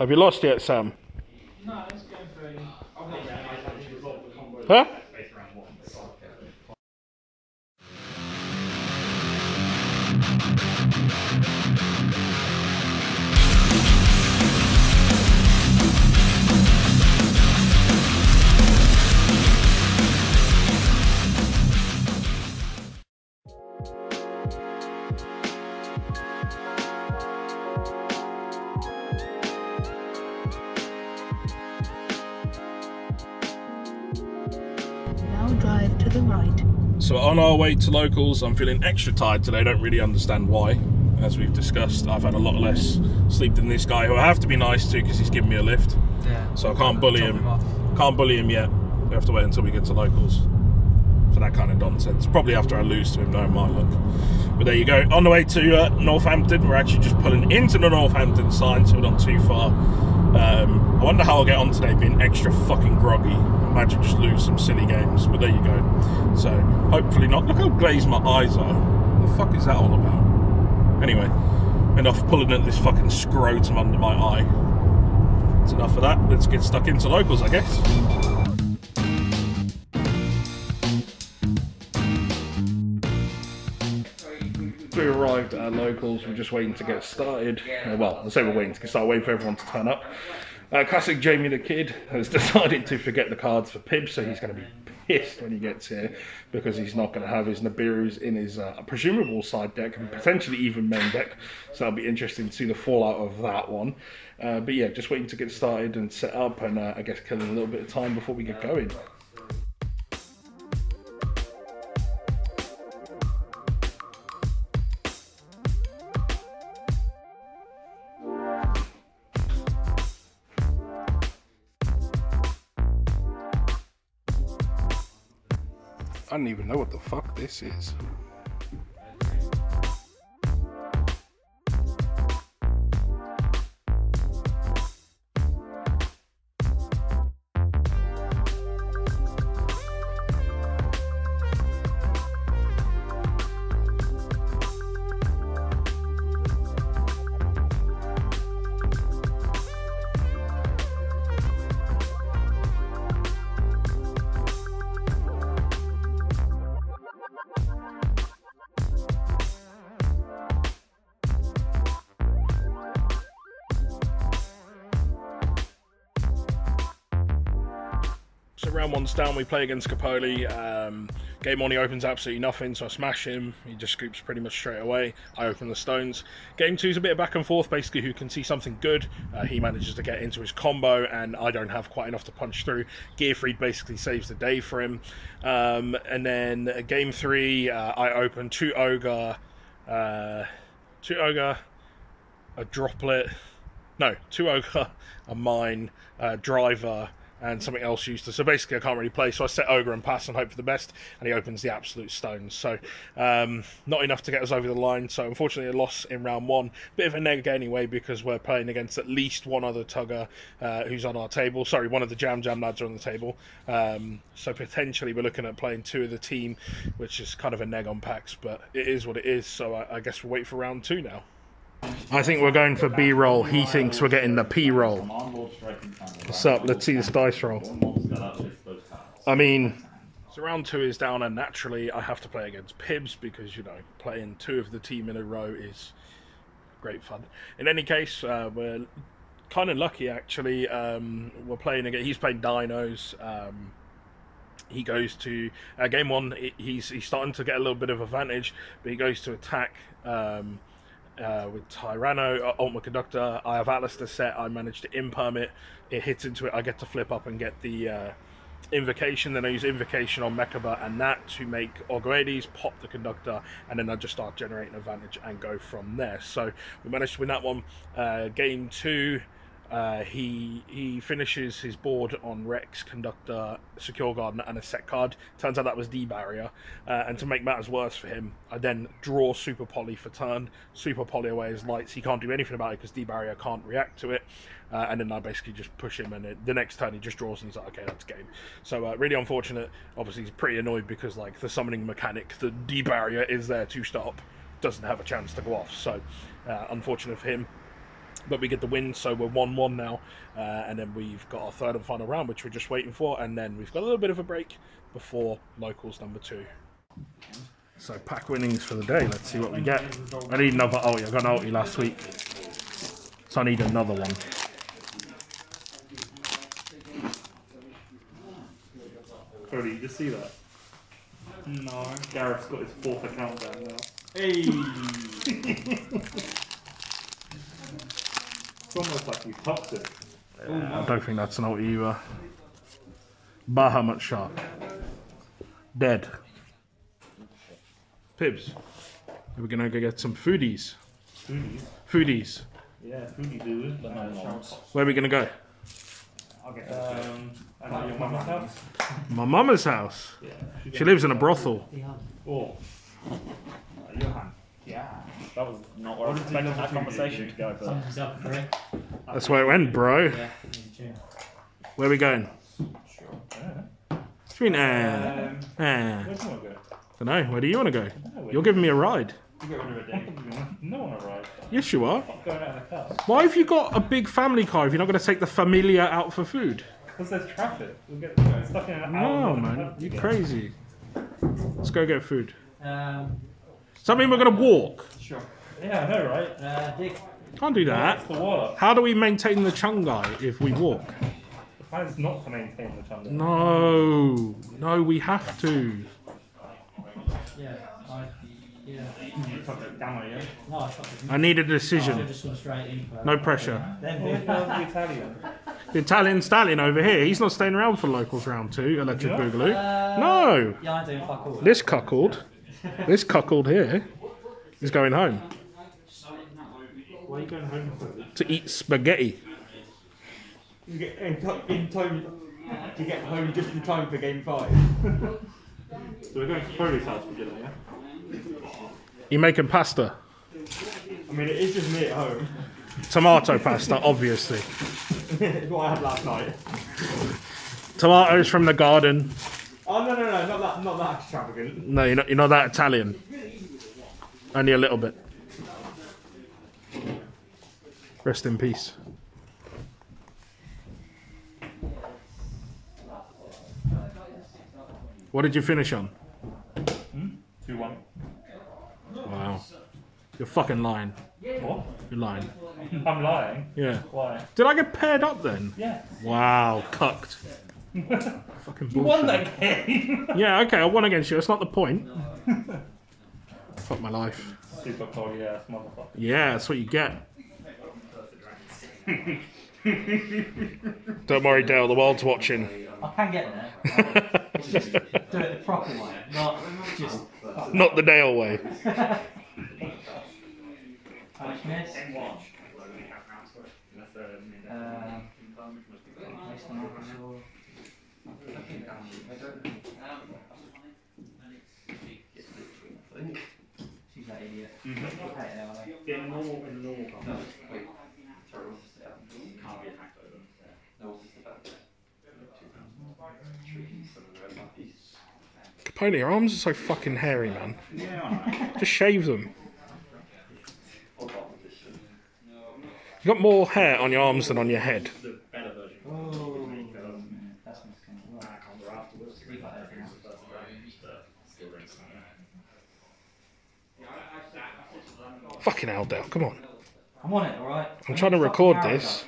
Have you lost yet, Sam? No, it's going through. Huh? So on our way to locals, I'm feeling extra tired today. I don't really understand why. As we've discussed, I've had a lot less sleep than this guy, who I have to be nice to because he's given me a lift. Yeah. So I can't bully him. Can't bully him yet. We have to wait until we get to locals for that kind of nonsense. Probably after I lose to him, knowing my luck. But there you go. On the way to Northampton, we're actually just pulling into the Northampton sign, so we're not too far. I wonder how I'll get on today, being extra fucking groggy. Imagine just lose some silly games, but there you go. So hopefully not. Look how glazed my eyes are. What the fuck is that all about? Anyway, enough pulling at this fucking scrotum under my eye. That's enough of that. Let's get stuck into locals, I guess. We arrived at our locals, we're just waiting to get started. Well, I say we're waiting to start, waiting for everyone to turn up. Classic Jamie the Kid has decided to forget the cards for Pibbs, so he's going to be pissed when he gets here because he's not going to have his Nibiru's in his presumable side deck and potentially even main deck. So that'll be interesting to see the fallout of that one. But yeah, just waiting to get started and set up, and I guess killing a little bit of time before we get going. I don't even know what the fuck this is. Round one's down, we play against Capoli. Game on, he opens absolutely nothing, so I smash him. He just scoops pretty much straight away. I open the stones. Game two's a bit of back and forth, basically who can see something good. He manages to get into his combo, and I don't have quite enough to punch through. Gearfried basically saves the day for him. And then game three, I open two ogre, a droplet, no, two ogre, a mine, driver, and something else used to, so basically I can't really play, so I set ogre and pass and hope for the best, and he opens the absolute stones. So not enough to get us over the line, so unfortunately a loss in round one. Bit of a neg anyway, because we're playing against at least one other Tugger who's on our table. Sorry, one of the Jam lads are on the table, so potentially we're looking at playing two of the team, which is kind of a neg on packs, but it is what it is. So I guess we'll wait for round two now. I think we're going for B-roll. He thinks we're getting the P-roll. What's up? Let's see this dice roll. I mean, so round two is down, and naturally I have to play against Pibbs because, you know, playing two of the team in a row is great fun. In any case, we're kind of lucky, actually. We're playing again. He's playing Dinos. He goes to game one. He's starting to get a little bit of advantage, but he goes to attack. With Tyrano ultimate conductor, I have Alistair set. I managed to imperm it. It hits into it. I get to flip up and get the invocation. Then I use invocation on mechaba and that to make orguedes, pop the conductor, and then I just start generating advantage and go from there. So we managed to win that one. Game two, he finishes his board on Rex, conductor, secure guard, and a set card. Turns out that was D barrier, and to make matters worse for him, I then draw super poly for turn. Super poly away his lights. He can't do anything about it because D barrier can't react to it. And then I basically just push him, and the next turn he just draws, and he's like, okay, that's game. So really unfortunate. Obviously he's pretty annoyed because, like, the summoning mechanic, the D barrier is there to stop doesn't have a chance to go off, so unfortunate for him. But we get the win, so we're 1-1 now, and then we've got our third and final round, which we're just waiting for, and then we've got a little bit of a break before locals number 2. So pack winnings for the day. Let's see what we get. I need another ulti. I got an ulti last week, so I need another one. Cody, you just see that? No. Gareth's got his 4th account down now. Hey! It's almost like he's toxic. Yeah, I don't think that's an ulti either. Bahamut shark. Dead. Pibbs. We're gonna go get some foodies. Foodies? Foodies. Yeah, foodie dude. But no logs. Where are we gonna go? I'll get your mama's house. My mama's house? Yeah. She lives in a brothel. Oh. Johan. Yeah, that was not where I was expecting that conversation to go, but... That's where it went, bro. Yeah. Where are we going? Sure. Where do you want to go? I don't know. Where do you want to go? You're giving me a ride. You're giving me a day. No one a ride. Yes, you are. I'm going out of the car. Why have you got a big family car if you're not going to take the familia out for food? Because there's traffic. We'll get stuck in an hour. No, man. You're crazy. Let's go get food. Does that mean we're going to walk? Sure. Yeah, I know, right? Can't do that. Yeah, how do we maintain the Chungai if we walk? The plan is not to maintain the Chungai. No. No, we have to. Yeah. I need a decision. No pressure. The Italian stallion over here, he's not staying around for locals round 2, Electric Boogaloo. No. Yeah, I do fuck all. This cuckold. This cuckold here is going home. Why are you going home for? To eat spaghetti. You get in time to get home just in time for game 5. So we're going to Cody's house for dinner, yeah? You making pasta? I mean, it is just me at home. Tomato pasta, obviously. It's what I had last night. Tomatoes from the garden. Oh no no no, not that extravagant. No, you're not that Italian. Only a little bit. Rest in peace. What did you finish on? 2-1. Wow. You're fucking lying. What? You're lying. I'm lying? Yeah. Why? Did I get paired up then? Yeah. Wow, cucked. Fucking bullshit. You won that game! Yeah, okay, I won against you. That's not the point. Fuck my life. Super poly, yeah, motherfucker. Yeah, that's what you get. Don't worry, Dale, the world's watching. I can get there. It's just do it the proper way, not just... Not the Dale way. Punch miss. She's that idiot. They're normal and normal. Can't be attacked over. No, it's the fact that Capone, your arms are so fucking hairy, man. Just shave them. You got more hair on your arms than on your head. Fucking hell, Dale, come on. I'm on it, alright? I'm trying to record this.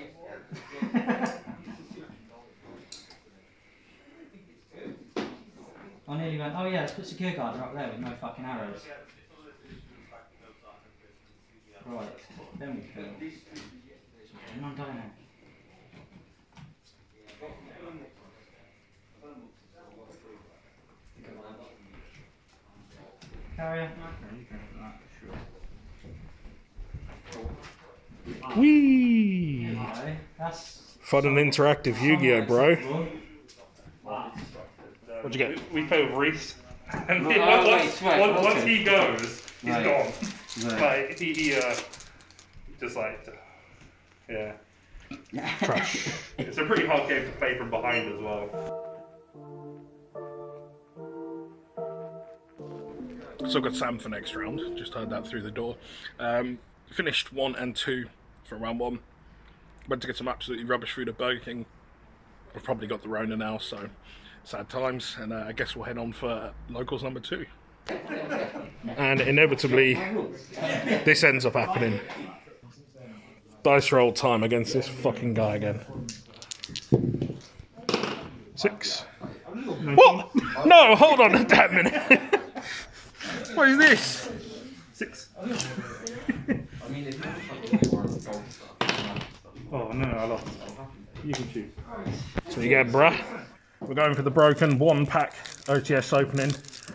I nearly went, oh yeah, let's put secure guard up there with no fucking arrows. Right, then we kill. I'm not dying now. Carrier? Whee! Hello. That's fun and interactive Yu-Gi-Oh, bro. Wow. What'd you get? We play with Reece. And once he goes, he's gone. Like, just like, yeah. Crash. It's a pretty hard game to play from behind as well. So I've got Sam for next round, just heard that through the door. Finished 1 and 2 for round 1. Went to get some absolutely rubbish food at Burger King. I've probably got the Rona now, so sad times, and I guess we'll head on for locals number 2. And inevitably, this ends up happening. Dice roll time against this fucking guy again. 6. What? No, hold on a damn minute. What is this? 6. Oh no, I lost. You can choose. So you get bruh. We're going for the broken 1-pack OTS opening.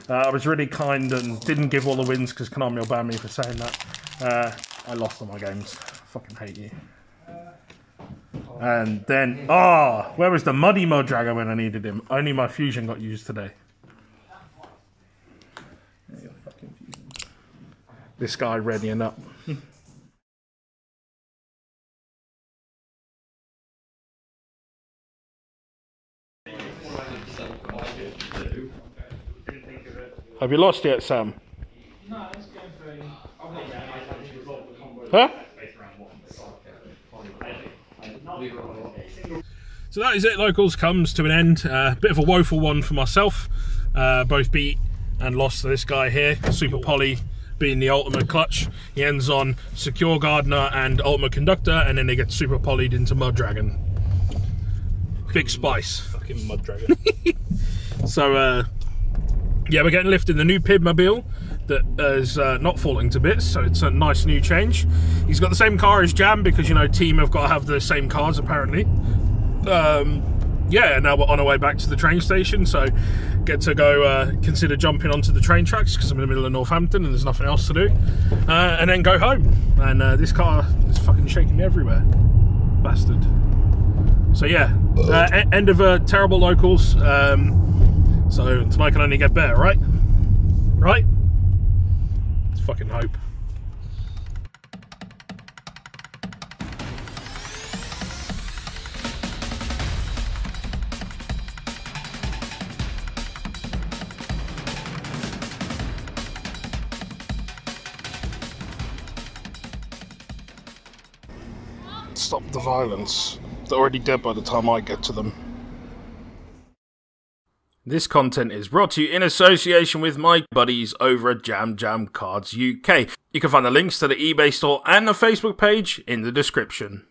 I was really kind and didn't give all the wins because Konami will ban me for saying that. I lost all my games. I fucking hate you. And then, where was the Muddy Mudrager when I needed him? Only my fusion got used today. This guy readying up. Have you lost yet, Sam? No, it's going through. Huh? So that is it, locals, comes to an end. Bit of a woeful one for myself. Both beat and lost to this guy here, Super Poly, being the ultimate clutch. He ends on Secure Gardener and Ultimate Conductor, and then they get Super Polyed into Mud Dragon. Big spice. Fucking Mud Dragon. So, yeah, we're getting lifted the new Pib mobile that is not falling to bits, so it's a nice new change. He's got the same car as Jam because, you know, team have got to have the same cars apparently. Yeah, now we're on our way back to the train station, so get to go consider jumping onto the train tracks because I'm in the middle of Northampton and there's nothing else to do, and then go home. And this car is fucking shaking me everywhere, bastard. So yeah, end of a terrible locals. So tonight can only get better, right? Right? Let's fucking hope. Stop the violence. They're already dead by the time I get to them. This content is brought to you in association with my buddies over at JamJamCardsUK. You can find the links to the eBay store and the Facebook page in the description.